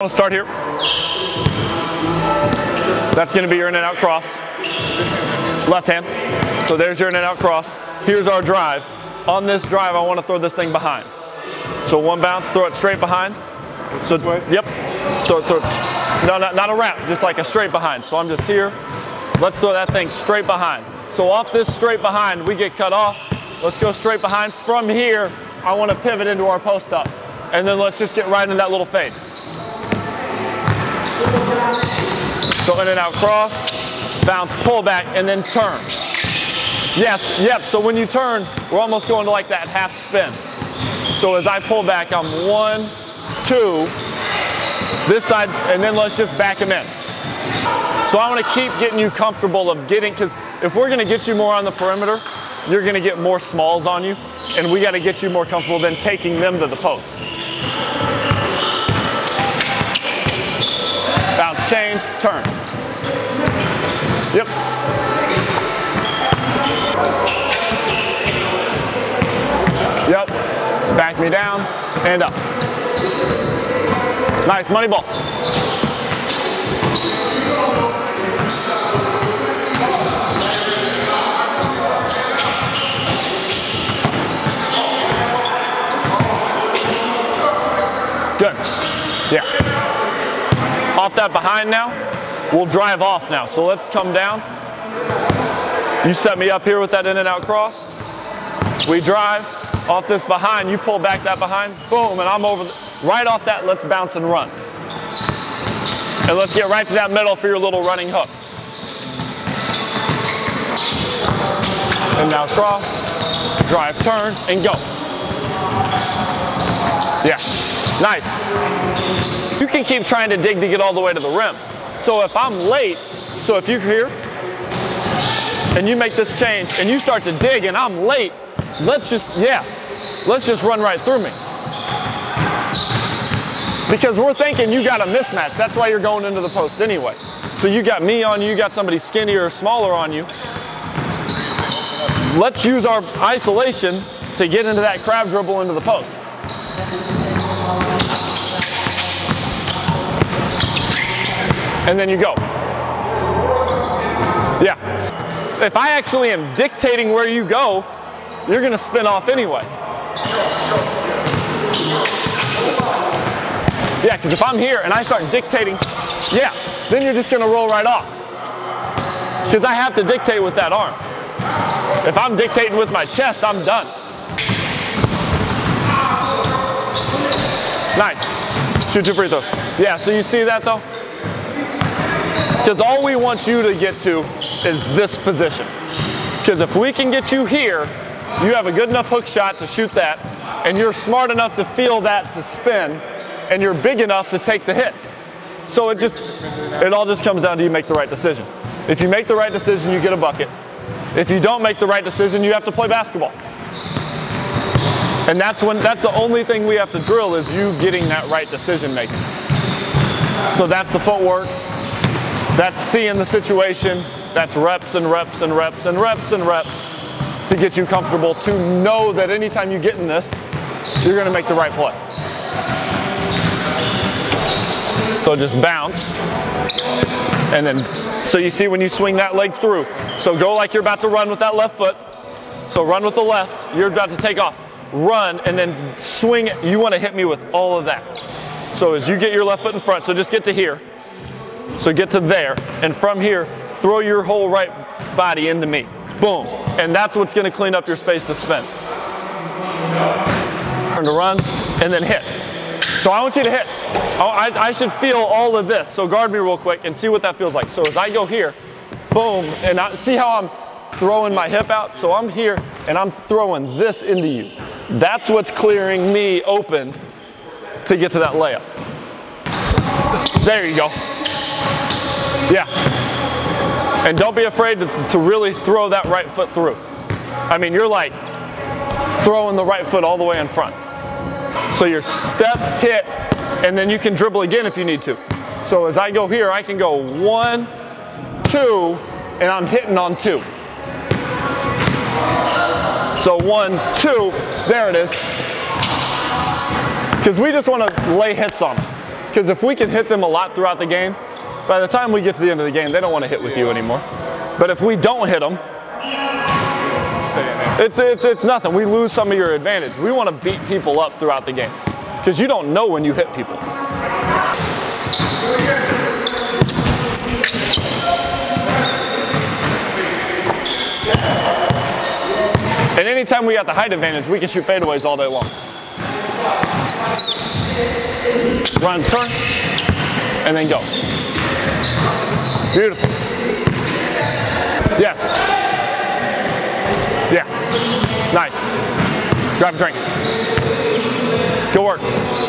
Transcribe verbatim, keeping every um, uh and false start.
I'll start here. That's going to be your in and out cross. Left hand. So there's your in and out cross. Here's our drive. On this drive, I want to throw this thing behind. So one bounce, throw it straight behind. So yep. Throw, throw. No, not, not a wrap, just like a straight behind. So I'm just here. Let's throw that thing straight behind. So off this straight behind, we get cut off. Let's go straight behind. From here, I want to pivot into our post up. And then let's just get right in that little fade. So in and out cross, bounce, pull back, and then turn. Yes, yep, so when you turn, we're almost going to like that half spin. So as I pull back, I'm one, two, this side, and then let's just back him in. So I want to keep getting you comfortable of getting, because if we're going to get you more on the perimeter, you're going to get more smalls on you, and we got to get you more comfortable than taking them to the post. Bounce, change, turn. Yep. Yep. Back me down and up. Nice money ball. Good. Yeah. Off that behind now, we'll drive off now. So let's come down. You set me up here with that in and out cross. We drive off this behind, you pull back that behind, boom, and I'm over. The, right off that, let's bounce and run. And let's get right to that middle for your little running hook. And now cross, drive, turn, and go. Yeah. Nice. You can keep trying to dig to get all the way to the rim. So if I'm late, so if you're here and you make this change and you start to dig and I'm late, let's just, yeah, let's just run right through me. Because we're thinking you got a mismatch. That's why you're going into the post anyway. So you got me on you, you got somebody skinnier or smaller on you. Let's use our isolation to get into that crab dribble into the post. And then you go. Yeah. If I actually am dictating where you go, you're gonna spin off anyway. Yeah, because if I'm here and I start dictating, yeah, then you're just gonna roll right off. Because I have to dictate with that arm. If I'm dictating with my chest, I'm done. Nice. Shoot your free throws. Yeah, so you see that though? Because all we want you to get to is this position. Because if we can get you here, you have a good enough hook shot to shoot that, and you're smart enough to feel that to spin, and you're big enough to take the hit. So it just, it all just comes down to you make the right decision. If you make the right decision, you get a bucket. If you don't make the right decision, you have to play basketball. And that's when, that's the only thing we have to drill is you getting that right decision making. So that's the footwork. That's seeing the situation. That's reps and reps and reps and reps and reps to get you comfortable to know that anytime you get in this, you're gonna make the right play. So just bounce. And then, so you see when you swing that leg through. So go like you're about to run with that left foot. So run with the left, you're about to take off. Run and then swing, you wanna hit me with all of that. So as you get your left foot in front, so just get to here. So get to there, and from here, throw your whole right body into me. Boom. And that's what's gonna clean up your space to spin. Turn to run, and then hit. So I want you to hit. I, I should feel all of this. So guard me real quick and see what that feels like. So as I go here, boom, and I, see how I'm throwing my hip out? So I'm here, and I'm throwing this into you. That's what's clearing me open to get to that layup. There you go. Yeah. And don't be afraid to, to really throw that right foot through. I mean, you're like throwing the right foot all the way in front. So your step, hit, and then you can dribble again if you need to. So as I go here, I can go one, two, and I'm hitting on two. So one, two, there it is. Because we just want to lay hits on them. because if we can hit them a lot throughout the game, by the time we get to the end of the game, they don't want to hit with yeah. you anymore. But if we don't hit them, it's, it's, it's nothing. We lose some of your advantage. We want to beat people up throughout the game because you don't know when you hit people. And anytime we got the height advantage, we can shoot fadeaways all day long. Run, turn, and then go. Beautiful. Yes. Yeah. Nice. Grab a drink. Good work.